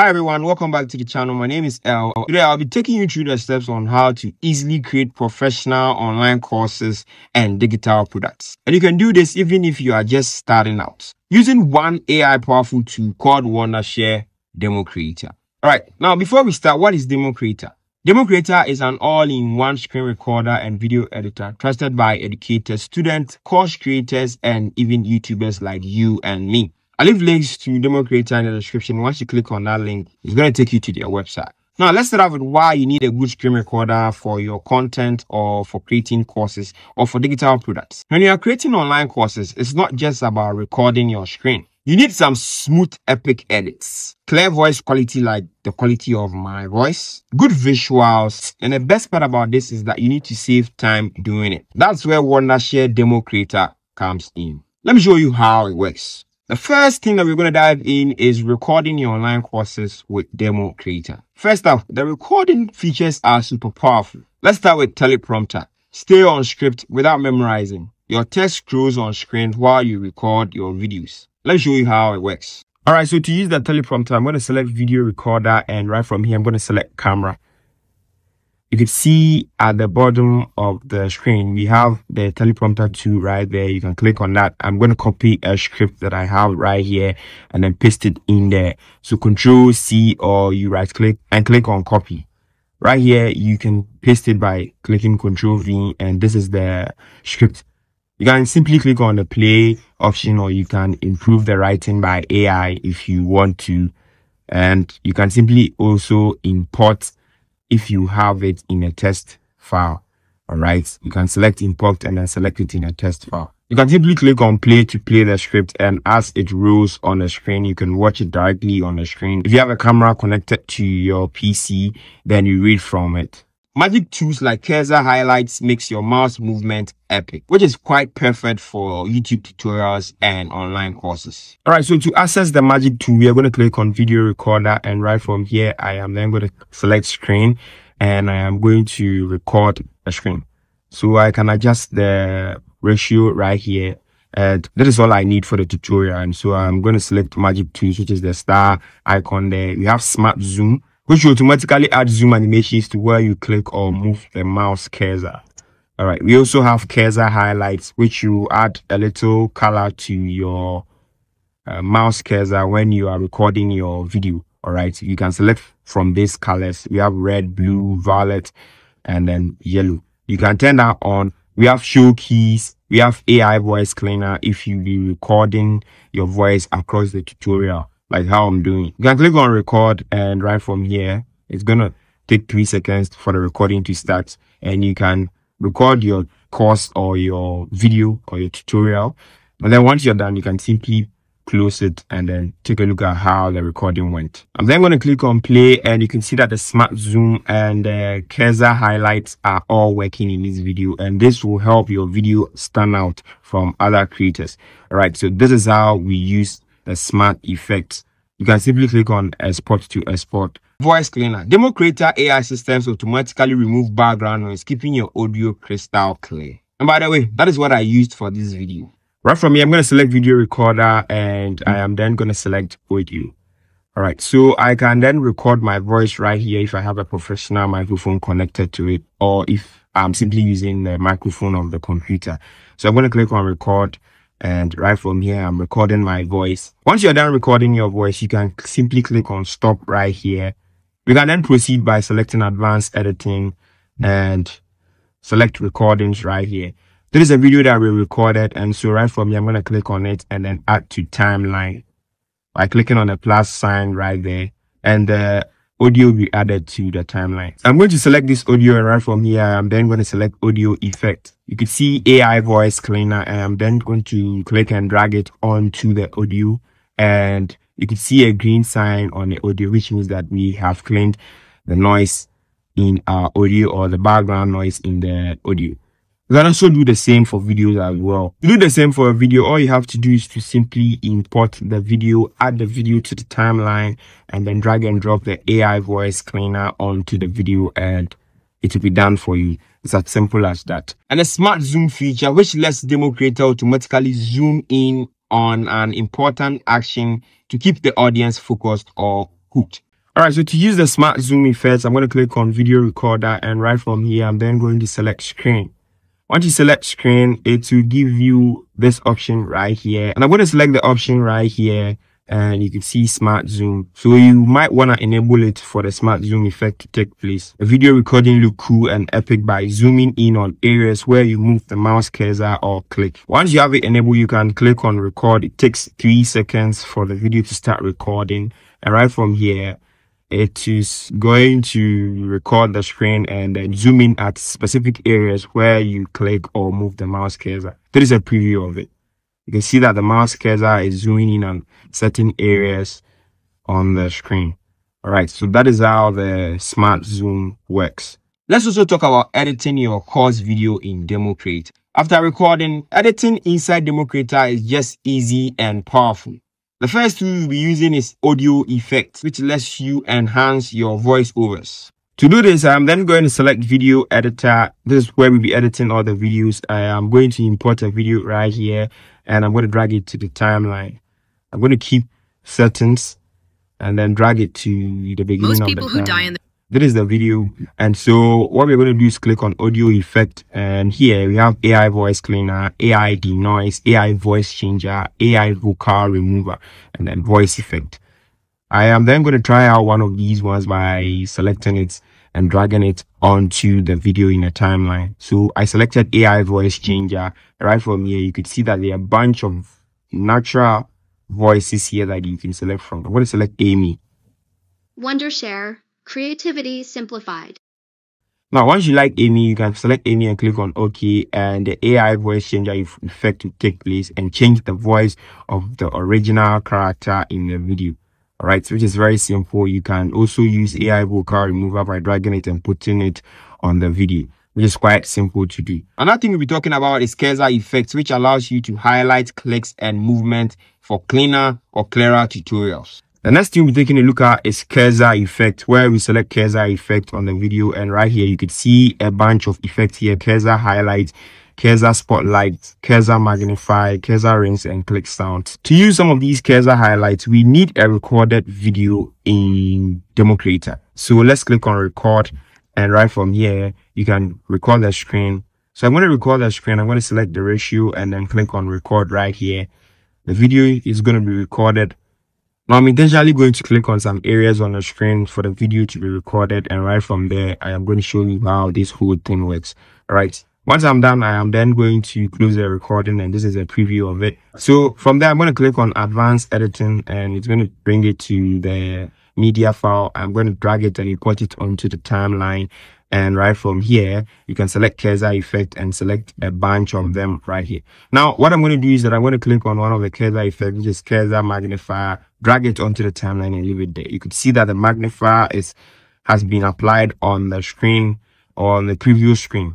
Hi everyone, welcome back to the channel. My name is El. Today I'll be taking you through the steps on how to easily create professional online courses and digital products. And you can do this even if you are just starting out using one AI powerful tool called Wondershare Demo Creator. All right, now before we start, what is Demo Creator? Demo Creator is an all-in-one screen recorder and video editor trusted by educators, students, course creators, and even YouTubers like you and me. I'll leave links to Demo Creator in the description. Once you click on that link, it's going to take you to their website. Now, let's start off with why you need a good screen recorder for your content or for creating courses or for digital products. When you are creating online courses, it's not just about recording your screen. You need some smooth, epic edits, clear voice quality like the quality of my voice, good visuals, and the best part about this is that you need to save time doing it. That's where Wondershare Demo Creator comes in. Let me show you how it works. The first thing that we're going to dive in is recording your online courses with Demo Creator. First off, the recording features are super powerful. Let's start with teleprompter. Stay on script without memorizing. Your text scrolls on screen while you record your videos. Let's show you how it works. All right, so to use that teleprompter, I'm going to select video recorder, and right from here, I'm going to select camera. You can see at the bottom of the screen, we have the teleprompter tool right there. You can click on that. I'm going to copy a script that I have right here and then paste it in there. So Control C, or you right click and click on copy. Right here, you can paste it by clicking Control V, and this is the script. You can simply click on the play option, or you can improve the writing by AI if you want to. And you can simply also import if you have it in a test file. All right, you can select import and then select it in a test file. You can simply click on play to play the script, and as it rolls on the screen, you can watch it directly on the screen. If you have a camera connected to your PC, then you read from it. Magic tools like cursor highlights makes your mouse movement epic, which is quite perfect for YouTube tutorials and online courses. All right, so to access the magic tool, we are going to click on video recorder, and right from here, I am then going to select screen, and I am going to record a screen. So I can adjust the ratio right here, and that is all I need for the tutorial. And so I'm going to select magic tools, which is the star icon there. We have smart zoom, which will automatically add zoom animations to where you click or move the mouse cursor. All right, we also have cursor highlights, which you add a little color to your mouse cursor when you are recording your video. All right, you can select from these colors. We have red, blue, violet, and then yellow. You can turn that on. We have show keys. We have AI voice cleaner if you be recording your voice across the tutorial, like how I'm doing. You can click on record, and right from here, it's gonna take 3 seconds for the recording to start, and you can record your course or your video or your tutorial. And then once you're done, you can simply close it and then take a look at how the recording went. I'm then gonna click on play, and you can see that the smart zoom and the cursor highlights are all working in this video, and this will help your video stand out from other creators. All right, so this is how we use the smart effects. You can simply click on export to export. Voice cleaner. Demo Creator AI systems automatically remove background noise, keeping your audio crystal clear. And by the way, that is what I used for this video. Right from here, I'm going to select video recorder, and I am then going to select audio. All right, so I can then record my voice right here if I have a professional microphone connected to it, or if I'm simply using the microphone of the computer. So I'm going to click on record, and right from here, I'm recording my voice. Once you're done recording your voice, you can simply click on stop right here. We can then proceed by selecting advanced editing and select recordings right here. This is a video that we recorded, and so right from here, I'm going to click on it and then add to timeline by clicking on the plus sign right there, and the audio will be added to the timeline. I'm going to select this audio, and right from here, I'm then going to select audio effect. You can see AI voice cleaner, and I'm then going to click and drag it onto the audio, and you can see a green sign on the audio, which means that we have cleaned the noise in our audio, or the background noise in the audio. You can also do the same for videos as well. To do the same for a video, all you have to do is to simply import the video, add the video to the timeline, and then drag and drop the AI voice cleaner onto the video, and it will be done for you. It's as simple as that. And a smart zoom feature, which lets Demo Creator automatically zoom in on an important action to keep the audience focused or hooked. All right, so to use the smart zoom effects, I'm going to click on video recorder, and right from here, I'm then going to select screen. Once you select screen, it will give you this option right here. And I'm going to select the option right here, and you can see smart zoom. So you might want to enable it for the smart zoom effect to take place. A video recording look cool and epic by zooming in on areas where you move the mouse cursor or click. Once you have it enabled, you can click on record. It takes 3 seconds for the video to start recording. And right from here, it is going to record the screen and then zoom in at specific areas where you click or move the mouse cursor. There is a preview of it. You can see that the mouse cursor is zooming in on certain areas on the screen. All right, so that is how the smart zoom works. Let's also talk about editing your course video in Demo Creator. After recording, editing inside Demo Creator is just easy and powerful. The first tool we'll be using is audio effects, which lets you enhance your voiceovers. To do this, I'm then going to select video editor. This is where we'll be editing all the videos. I am going to import a video right here, and I'm going to drag it to the timeline. I'm going to keep settings and then drag it to the beginning of the timeline. This is the video. And so what we're going to do is click on audio effect. And here we have AI voice cleaner, AI denoise, AI voice changer, AI vocal remover, and then voice effect. I am then going to try out one of these ones by selecting it and dragging it onto the video in a timeline. So I selected AI voice changer. Right from here, you could see that there are a bunch of natural voices here that you can select from. I'm going to select Amy. Wondershare, creativity simplified. Now, once you like Amy, you can select Amy and click on OK, and the AI voice changer effect will take place and change the voice of the original character in the video. All right, so which is very simple. You can also use AI vocal remover by dragging it and putting it on the video, which is quite simple to do. Another thing we'll be talking about is cursor effects, which allows you to highlight clicks and movement for cleaner or clearer tutorials. The next thing we're taking a look at is cursor effect, where we select cursor effect on the video. And right here, you could see a bunch of effects here: cursor highlight, cursor spotlight, cursor magnify, cursor rings, and click sound. To use some of these cursor highlights, we need a recorded video in Demo Creator. So let's click on record. And right from here, you can record the screen. So I'm going to record the screen. I'm going to select the ratio and then click on record right here. The video is going to be recorded. Now I'm intentionally going to click on some areas on the screen for the video to be recorded. And right from there, I am going to show you how this whole thing works. All right. Once I'm done, I am then going to close the recording, and this is a preview of it. So from there, I'm going to click on advanced editing, and it's going to bring it to the media file. I'm going to drag it and import it onto the timeline. And right from here, you can select cursor effect and select a bunch of them right here. Now, what I'm going to do is that I'm going to click on one of the cursor effects, which is cursor magnifier, drag it onto the timeline and leave it there. You could see that the magnifier has been applied on the screen, on the preview screen.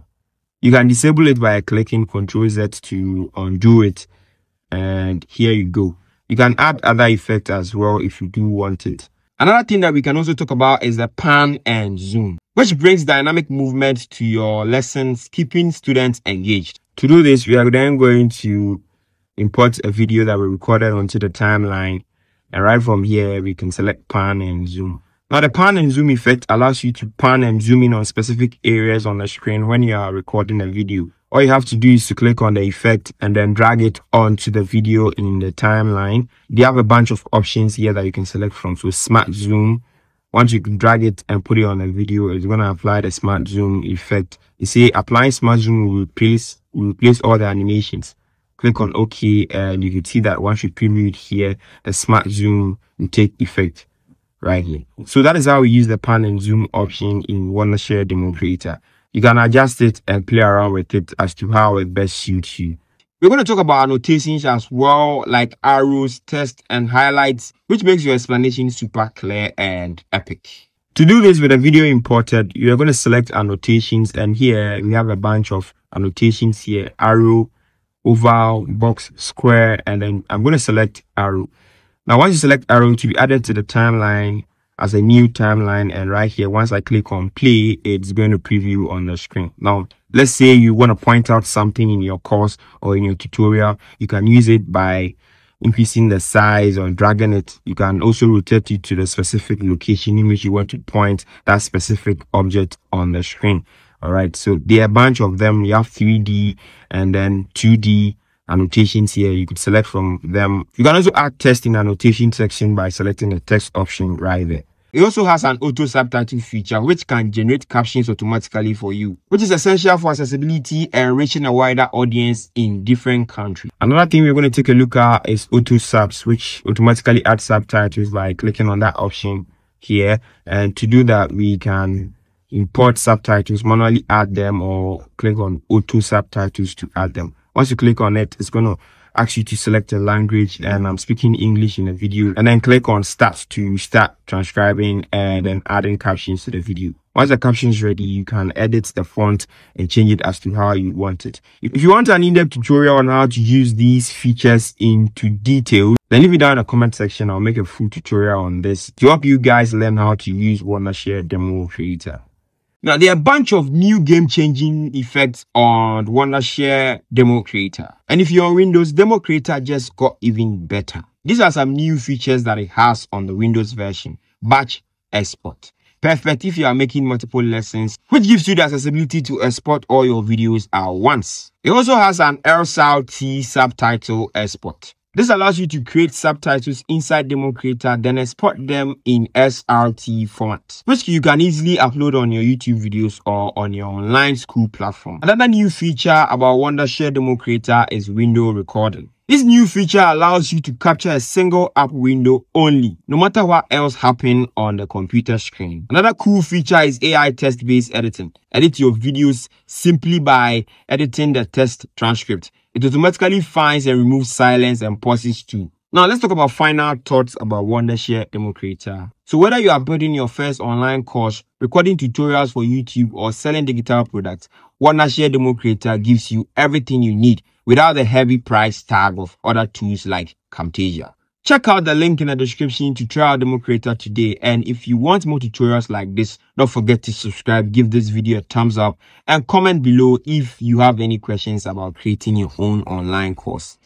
You can disable it by clicking Ctrl Z to undo it. And here you go. You can add other effects as well if you do want it. Another thing that we can also talk about is the pan and zoom, which brings dynamic movement to your lessons, keeping students engaged. To do this, we are then going to import a video that we recorded onto the timeline. And right from here, we can select pan and zoom. Now, the pan and zoom effect allows you to pan and zoom in on specific areas on the screen when you are recording a video. All you have to do is to click on the effect and then drag it onto the video in the timeline. They have a bunch of options here that you can select from. So smart zoom, once you can drag it and put it on the video, it's going to apply the smart zoom effect. You see, applying smart zoom will replace all the animations. Click on OK, and you can see that once you preview it here, the smart zoom will take effect right here. So that is how we use the pan and zoom option in Wondershare Demo Creator. You can adjust it and play around with it as to how it best suits you. We're going to talk about annotations as well, like arrows, text, and highlights, which makes your explanation super clear and epic. To do this with a video imported, you're going to select annotations, and here we have a bunch of annotations here: arrow, oval, box, square, and then I'm going to select arrow. Now, once you select arrow, to be added to the timeline as a new timeline, and right here, once I click on play, it's going to preview on the screen. Now, let's say you want to point out something in your course or in your tutorial. You can use it by increasing the size or dragging it. You can also rotate it to the specific location in which you want to point that specific object on the screen. All right, so there are a bunch of them. You have 3D and then 2D annotations here. You could select from them. You can also add text in annotation section by selecting the text option right there. It also has an auto subtitle feature, which can generate captions automatically for you, which is essential for accessibility and reaching a wider audience in different countries. Another thing we're going to take a look at is auto subs, which automatically adds subtitles by clicking on that option here. And to do that, we can import subtitles, manually add them, or click on auto subtitles to add them. Once you click on it, it's going to ask you to select a language, and I'm speaking English in the video, and then click on start to start transcribing and then adding captions to the video. Once the caption is ready, you can edit the font and change it as to how you want it. If you want an in-depth tutorial on how to use these features into detail, then leave it down in the comment section. I'll make a full tutorial on this to help you guys learn how to use Wondershare Demo Creator. Now, there are a bunch of new game-changing effects on Wondershare Demo Creator. And if you're on Windows, Demo Creator just got even better. These are some new features that it has on the Windows version. Batch export. Perfect if you are making multiple lessons, which gives you the accessibility to export all your videos at once. It also has an SLT subtitle export. This allows you to create subtitles inside Demo Creator, then export them in SRT format, which you can easily upload on your YouTube videos or on your online school platform. Another new feature about Wondershare Demo Creator is window recording. This new feature allows you to capture a single app window only, no matter what else happens on the computer screen. Another cool feature is AI text-based editing. Edit your videos simply by editing the text transcript. It automatically finds and removes silence and pauses too. Now let's talk about final thoughts about Wondershare Demo Creator. So whether you are building your first online course, recording tutorials for YouTube, or selling digital products, Wondershare Demo Creator gives you everything you need without the heavy price tag of other tools like Camtasia. Check out the link in the description to try out Demo Creator today. And if you want more tutorials like this, don't forget to subscribe, give this video a thumbs up, and comment below if you have any questions about creating your own online course.